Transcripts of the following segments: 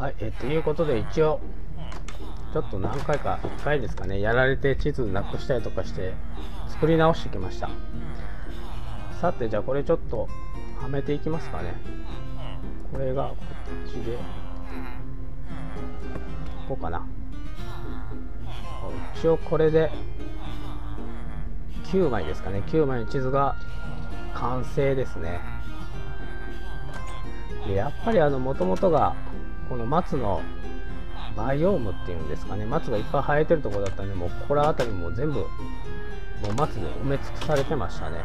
はい、ということで一応ちょっと何回か1回ですかねやられて地図なくしたりとかして作り直してきました。さてじゃあこれちょっとはめていきますかね。これがこっちでこうかな。一応これで9枚ですかね。9枚の地図が完成ですね。でやっぱりもともとがこの松のバイオームっていうんですかね、松がいっぱい生えてるところだったんで、もうここら辺りも全部もう松に埋め尽くされてましたね。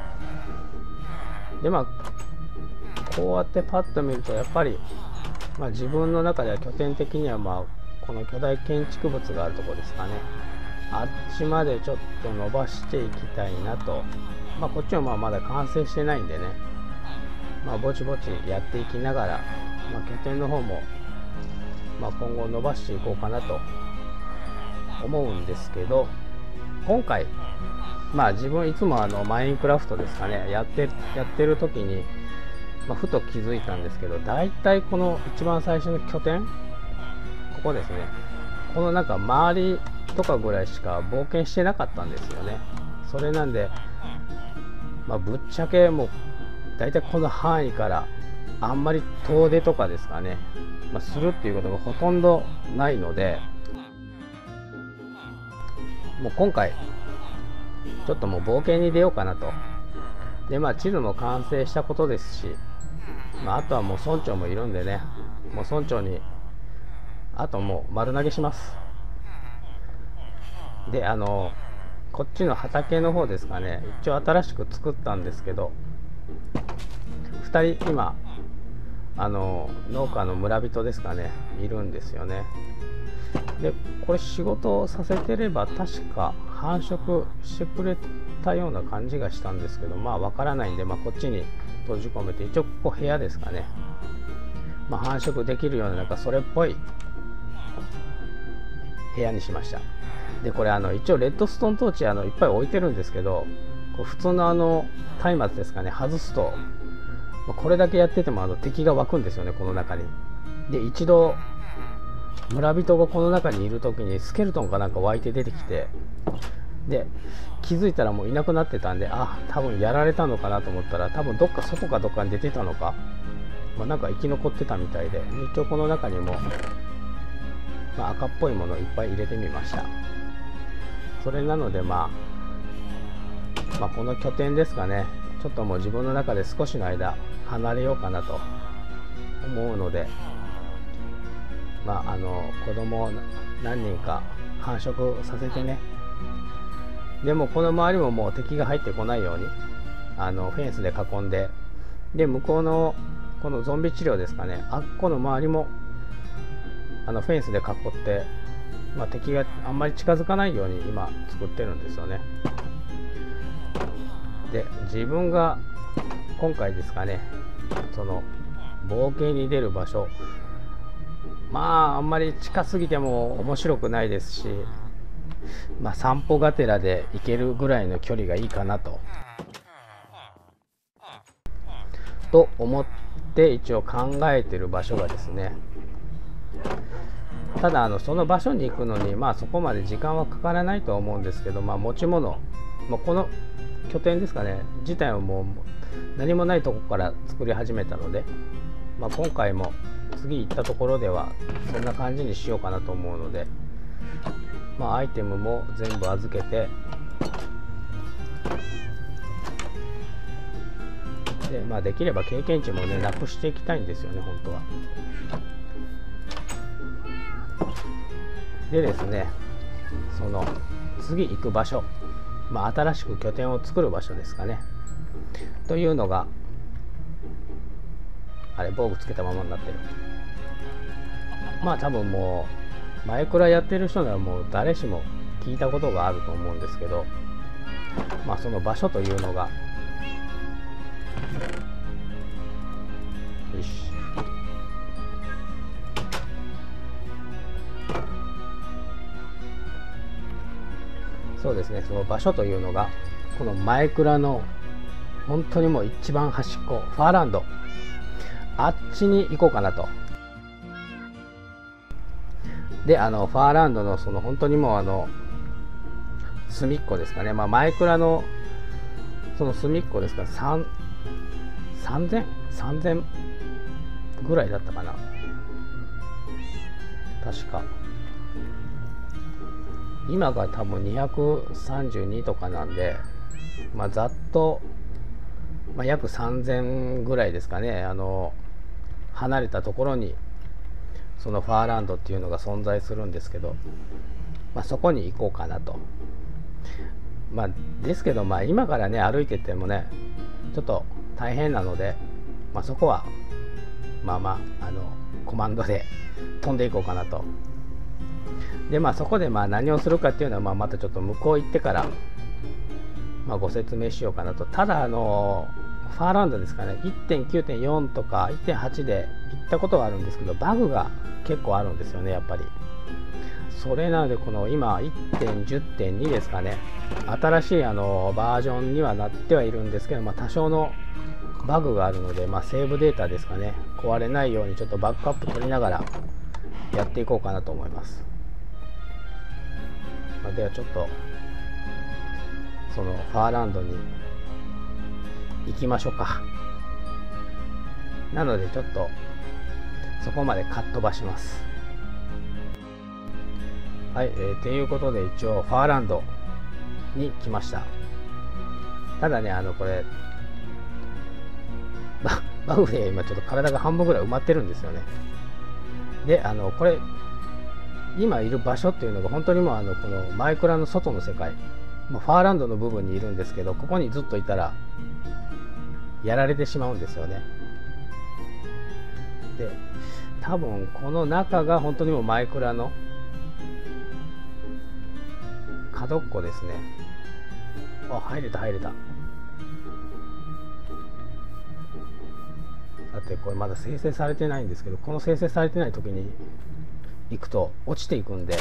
でまあこうやってパッと見るとやっぱり、まあ、自分の中では拠点的にはまあこの巨大建築物があるところですかね。あっちまでちょっと伸ばしていきたいなと。まあこっちはまあまだ完成してないんでね、まあぼちぼちやっていきながら、まあ、拠点の方もまあ今後伸ばしていこうかなと思うんですけど、今回まあ自分いつもマインクラフトですかねやってる時に、まあ、ふと気づいたんですけど、大体この一番最初の拠点、ここですね、このなんか周りとかぐらいしか冒険してなかったんですよね。それなんで、まあ、ぶっちゃけもう大体この範囲からあんまり遠出とかですかね、まあ、するっていうことがほとんどないので、もう今回ちょっともう冒険に出ようかなと。でまあ地図も完成したことですし、まあ、あとはもう村長もいるんでね、もう村長にあともう丸投げします。でこっちの畑の方ですかね、一応新しく作ったんですけど、2人今農家の村人ですかねいるんですよね。でこれ仕事をさせてれば確か繁殖してくれたような感じがしたんですけど、まあわからないんで、まあ、こっちに閉じ込めて、一応ここ部屋ですかね、まあ、繁殖できるようななんかそれっぽい部屋にしました。でこれ一応レッドストーントーチいっぱい置いてるんですけど、こう普通の松明ですかね外すと、まあ、これだけやってても敵が湧くんですよね、この中に。で一度村人がこの中にいる時にスケルトンかなんか湧いて出てきて、で気づいたらもういなくなってたんで、あ多分やられたのかなと思ったら、多分どっか外かどっかに出てたのか、まあ、なんか生き残ってたみたいで、一応この中にも、まあ、赤っぽいものをいっぱい入れてみました。それなので、まあこの拠点ですかね、ちょっともう自分の中で少しの間離れようかなと思うので、まあ子供を何人か繁殖させてね、でもこの周りももう敵が入ってこないようにフェンスで囲んで、で向こうのこのゾンビ治療ですかね、あっこの周りもフェンスで囲って、まあ、敵があんまり近づかないように今作ってるんですよね。で自分が今回ですかね、その冒険に出る場所、まああんまり近すぎても面白くないですし、まあ散歩がてらで行けるぐらいの距離がいいかなと思って一応考えてる場所がですね、ただその場所に行くのにまあそこまで時間はかからないとは思うんですけど、まあ持ち物、まあ、この拠点ですかね自体はもう何もないとこから作り始めたので、まあ、今回も次行ったところではそんな感じにしようかなと思うので、まあ、アイテムも全部預けて、で、まあ、できれば経験値もねなくしていきたいんですよね本当は。でですね、その次行く場所、まあ、新しく拠点を作る場所ですかね。というのが、あれ防具つけたままになってる。まあ多分もうマイクラやってる人ならもう誰しも聞いたことがあると思うんですけど、まあその場所というのが、よし。そうですね、その場所というのがこのマイクラの本当にもう一番端っこ、ファーランド、あっちに行こうかなと。でファーランドのその本当にもう隅っこですかね、まあ、マイクラのその隅っこですから3000ぐらいだったかな確か。今が多分232とかなんで、まあ、ざっと、まあ、約3000ぐらいですかね、離れたところにそのファーランドっていうのが存在するんですけど、まあ、そこに行こうかなと。まあ、ですけど、まあ、今からね歩いててもねちょっと大変なので、まあ、そこはまあまあコマンドで飛んでいこうかなと。でまあ、そこでまあ何をするかっていうのは、まあ、またちょっと向こう行ってから、まあ、ご説明しようかなと。ただファーランドですかね 1.9.4 とか 1.8 で行ったことがあるんですけど、バグが結構あるんですよねやっぱり。それなのでこの今 1.10.2 ですかね、新しいバージョンにはなってはいるんですけど、まあ、多少のバグがあるので、まあ、セーブデータですかね、壊れないようにちょっとバックアップ取りながらやっていこうかなと思います。ではちょっとそのファーランドに行きましょうか。なのでちょっとそこまでかっ飛ばします。はい、ということで一応ファーランドに来ました。ただねこれバグで今ちょっと体が半分ぐらい埋まってるんですよね。でこれ今いる場所っていうのが本当にもうこのマイクラの外の世界、ファーランドの部分にいるんですけど、ここにずっといたらやられてしまうんですよね。で多分この中が本当にもうマイクラの角っこですね。あ、入れた入れた。だってこれまだ生成されてないんですけど、この生成されてない時に行くと落ちていくんで、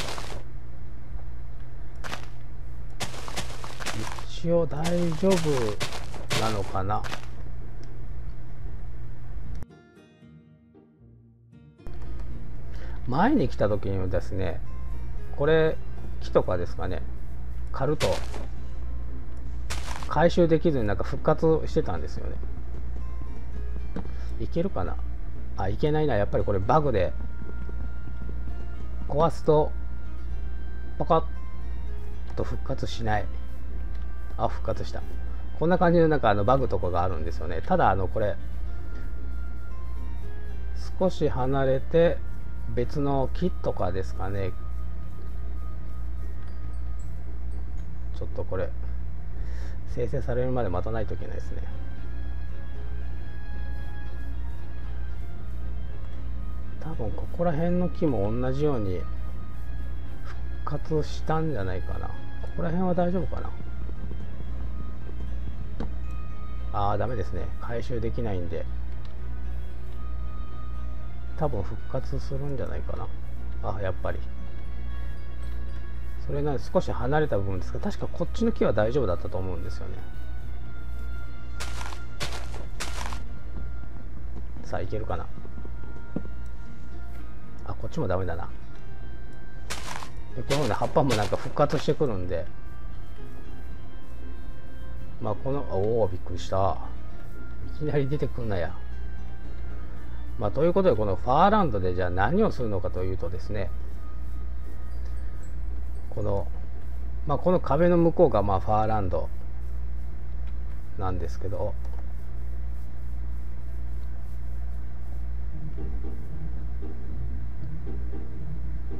一応大丈夫なのかな。前に来た時にはですね、これ木とかですかね刈ると回収できずになんか復活してたんですよね。いけるかなあ、いけないな。やっぱりこれバグで壊すとパカッと復活しない。あ、復活した。こんな感じのなんかバグとかがあるんですよね。ただこれ少し離れて別の木とかですかね。ちょっとこれ生成されるまで待たないといけないですね。多分ここら辺の木も同じように復活したんじゃないかな。ここら辺は大丈夫かな。ああ、ダメですね。回収できないんで多分復活するんじゃないかな。ああ、やっぱりそれなので少し離れた部分ですが、確かこっちの木は大丈夫だったと思うんですよね。さあ、いけるかな。あ、こっちもダメだな。でこのような葉っぱもなんか復活してくるんで、まあこのおお、びっくりした。いきなり出てくんなや。まあということでこのファーランドでじゃあ何をするのかというとですね、この壁の向こうがまあファーランドなんですけど、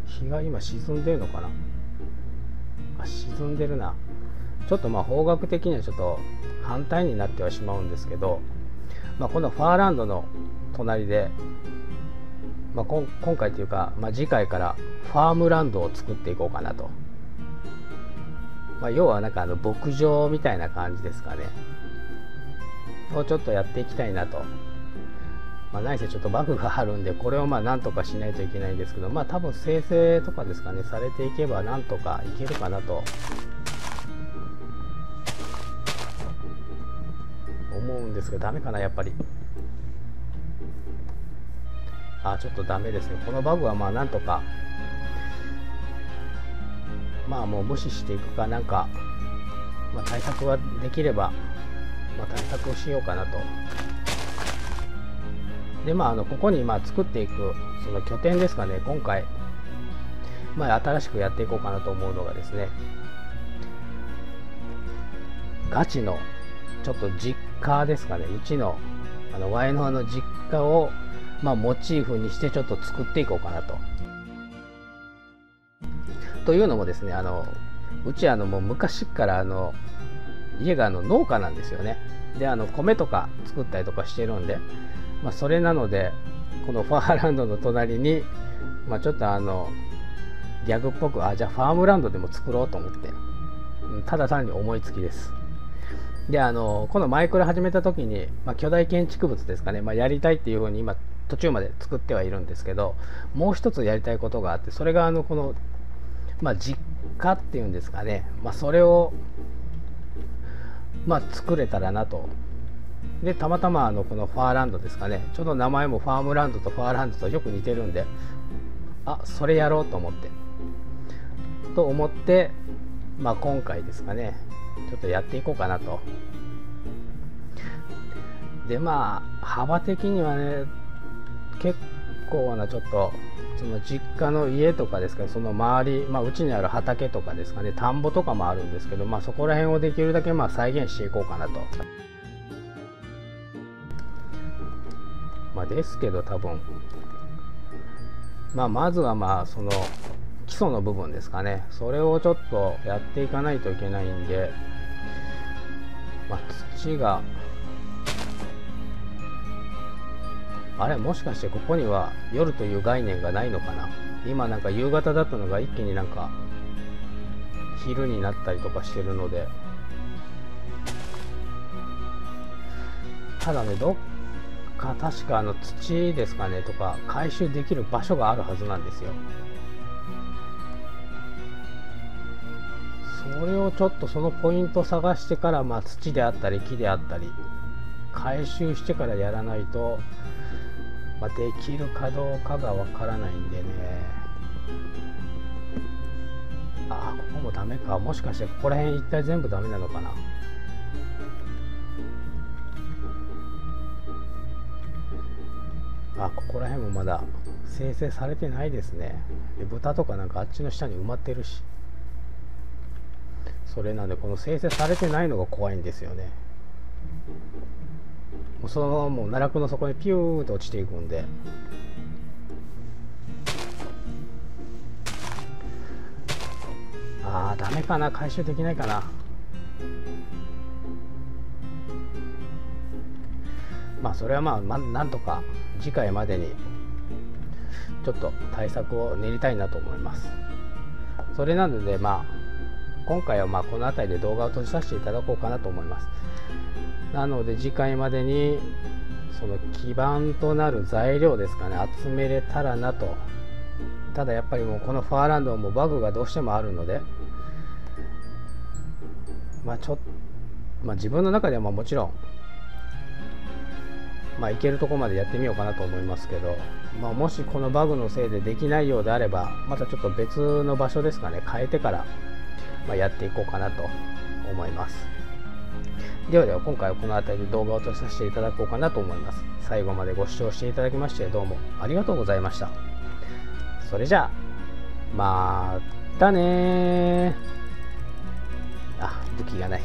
日が今沈んでるのかな。あ、沈んでるな。ちょっとまあ方角的にはちょっと反対になってはしまうんですけど、まあ、このファーランドの隣で、まあ、今回というか、まあ、次回からファームランドを作っていこうかなと。まあ、要はなんか牧場みたいな感じですかねをちょっとやっていきたいなと。まあ、何せちょっとバグがあるんでこれをまあなんとかしないといけないんですけど、まあ多分生成とかですかねされていけばなんとかいけるかなと思うんですけど、ダメかなやっぱり。あ、ちょっとダメですね。このバグはまあなんとかまあもう無視していくかなんか、まあ、対策はできれば、まあ、対策をしようかなと。でまあ、ここにまあ作っていくその拠点ですかね、今回、まあ、新しくやっていこうかなと思うのがですね、ガチのちょっと実家ですかね、うちのワイノアの実家を、まあ、モチーフにしてちょっと作っていこうかなと。というのもですね、うちもう昔から家が農家なんですよね。で米とか作ったりとかしてるんで、まあ、それなのでこのファーランドの隣に、まあ、ちょっとギャグっぽくじゃあファームランドでも作ろうと思って、ただ単に思いつきです。でこのマイクラ始めた時に、まあ、巨大建築物ですかね、まあ、やりたいっていうふうに今途中まで作ってはいるんですけど、もう一つやりたいことがあって、それがこのまあ、実家っていうんですかね、まあ、それを、まあ、作れたらなと。でたまたまこのファーランドですかね、ちょっと名前もファームランドとファーランドとよく似てるんで、あそれやろうと思ってまあ、今回ですかねちょっとやっていこうかなと。でまあ幅的にはね結構なちょっとその実家の家とかですかね、その周り、まあ、うちにある畑とかですかね、田んぼとかもあるんですけど、まあ、そこら辺をできるだけまあ再現していこうかなと。まあ、ですけど多分、まあ、まずはまあその基礎の部分ですかね、それをちょっとやっていかないといけないんで、まあ、土があれもしかしてここには夜という概念がないのかな。今なんか夕方だったのが一気になんか昼になったりとかしてるので、ただねどっか確か土ですかねとか回収できる場所があるはずなんですよ。それをちょっとそのポイント探してから、まあ、土であったり木であったり回収してからやらないと、まあ、できるかどうかがわからないんでね。ああここもダメか、もしかしてここら辺一体全部ダメなのかな。あここら辺もまだ生成されてないですね。で豚とかなんかあっちの下に埋まってるし、それなんでこの生成されてないのが怖いんですよね。そのままもう奈落の底にピューッと落ちていくんで、あーダメかな、回収できないかな。まあそれはまあなんとか次回までにちょっと対策を練りたいなと思います。それなのでまあ今回はまあこの辺りで動画を閉じさせていただこうかなと思います。なので次回までにその基盤となる材料ですかね集めれたらなと。ただやっぱりもうこのファーランドはもうバグがどうしてもあるので、まあちょっと、まあ、自分の中ではまあもちろんまあいけるとこまでやってみようかなと思いますけど、まあ、もしこのバグのせいでできないようであればまたちょっと別の場所ですかね変えてからまあやっていこうかなと思います。ではでは今回はこの辺りで動画を閉じさせていただこうかなと思います。最後までご視聴していただきましてどうもありがとうございました。それじゃあまたね。あ武器がない。